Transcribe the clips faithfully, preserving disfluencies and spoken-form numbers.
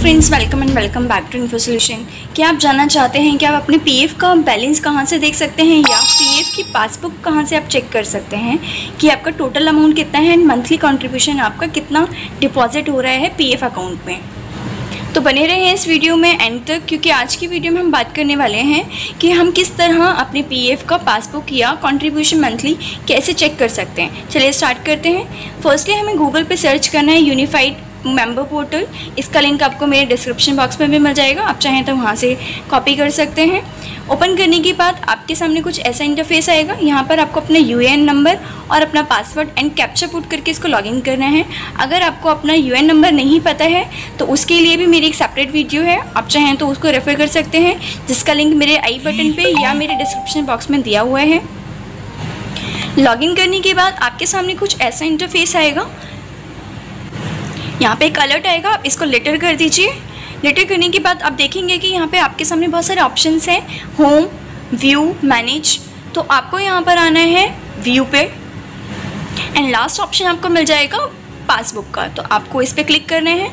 Friends, welcome and welcome back to info solution. क्या आप जानना चाहते हैं कि आप अपने पीएफ का बैलेंस कहाँ से देख सकते हैं या पीएफ की पासबुक कहाँ से आप चेक कर सकते हैं कि आपका टोटल अमाउंट कितना है एंड मंथली कंट्रीब्यूशन आपका कितना डिपॉजिट हो रहा है पीएफ अकाउंट में? तो बने रहे इस वीडियो में एंड तक, क्योंकि आज की वीडियो में हम बात करने वाले हैं कि हम किस तरह अपने पीएफ का पासबुक या कंट्रीब्यूशन मंथली कैसे चेक कर सकते हैं। चलिए स्टार्ट करते हैं। फर्स्टली हमें गूगल पे सर्च करना है यूनिफाइड मेंबर पोर्टल। इसका लिंक आपको मेरे डिस्क्रिप्शन बॉक्स में भी मिल जाएगा, आप चाहें तो वहाँ से कॉपी कर सकते हैं। ओपन करने के बाद आपके सामने कुछ ऐसा इंटरफेस आएगा। यहाँ पर आपको अपना यूएएन नंबर और अपना पासवर्ड एंड कैप्चा पुट करके इसको लॉगिन करना है। अगर आपको अपना यूएएन नंबर नहीं पता है तो उसके लिए भी मेरी एक सेपरेट वीडियो है, आप चाहें तो उसको रेफ़र कर सकते हैं, जिसका लिंक मेरे आई बटन पर या मेरे डिस्क्रिप्शन बॉक्स में दिया हुआ है। लॉगिन करने के बाद आपके सामने कुछ ऐसा इंटरफेस आएगा। यहाँ पे एक अलर्ट आएगा, आप इसको लेटर कर दीजिए। लेटर करने के बाद आप देखेंगे कि यहाँ पे आपके सामने बहुत सारे ऑप्शंस हैं, होम, व्यू, मैनेज। तो आपको यहाँ पर आना है व्यू पे एंड लास्ट ऑप्शन आपको मिल जाएगा पासबुक का, तो आपको इस पे क्लिक करना है।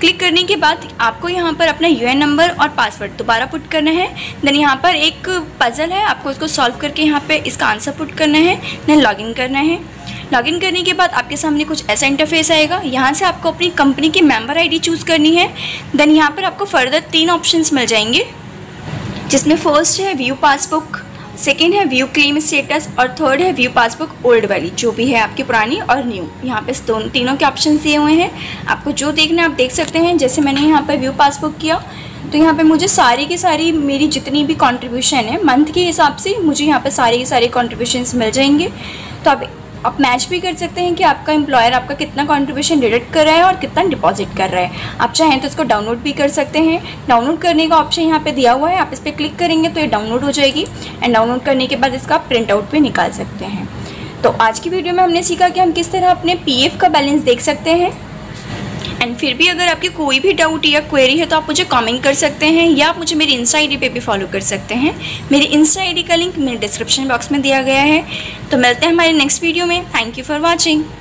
क्लिक करने के बाद आपको यहाँ पर अपना यूएएन नंबर और पासवर्ड दोबारा पुट करना है। देन यहाँ पर एक पज़ल है, आपको उसको सॉल्व करके यहाँ पे इसका आंसर पुट करना है। देन लॉगिन करना है। लॉगिन करने के बाद आपके सामने कुछ ऐसा इंटरफेस आएगा। यहाँ से आपको अपनी कंपनी की मेंबर आईडी चूज़ करनी है। देन यहाँ पर आपको फर्दर तीन ऑप्शंस मिल जाएंगे, जिसमें फर्स्ट है व्यू पासबुक, सेकेंड है व्यू क्लेम स्टेटस और थर्ड है व्यू पासबुक ओल्ड वाली, जो भी है आपकी पुरानी और न्यू। यहाँ पे दोनों तीनों के ऑप्शन दिए हुए हैं, आपको जो देखना है आप देख सकते हैं। जैसे मैंने यहाँ पर व्यू पासबुक किया तो यहाँ पे मुझे सारी की सारी मेरी जितनी भी कॉन्ट्रीब्यूशन है मंथ के हिसाब से मुझे यहाँ पर सारी की सारी कॉन्ट्रीब्यूशंस मिल जाएंगे। तो आप आप मैच भी कर सकते हैं कि आपका एम्प्लॉयर आपका कितना कंट्रीब्यूशन डिडक्ट कर रहा है और कितना डिपॉजिट कर रहा है। आप चाहें तो इसको डाउनलोड भी कर सकते हैं। डाउनलोड करने का ऑप्शन यहाँ पे दिया हुआ है, आप इस पर क्लिक करेंगे तो ये डाउनलोड हो जाएगी एंड डाउनलोड करने के बाद इसका आप प्रिंट आउट भी निकाल सकते हैं। तो आज की वीडियो में हमने सीखा कि हम किस तरह अपने पी एफ का बैलेंस देख सकते हैं। एंड फिर भी अगर आपकी कोई भी डाउट या क्वेरी है तो आप मुझे कमेंट कर सकते हैं या आप मुझे मेरी इंस्टा आई डी पे भी फॉलो कर सकते हैं। मेरी इंस्टा आई डी का लिंक मेरे डिस्क्रिप्शन बॉक्स में दिया गया है। तो मिलते हैं हमारे नेक्स्ट वीडियो में। Thank you for watching.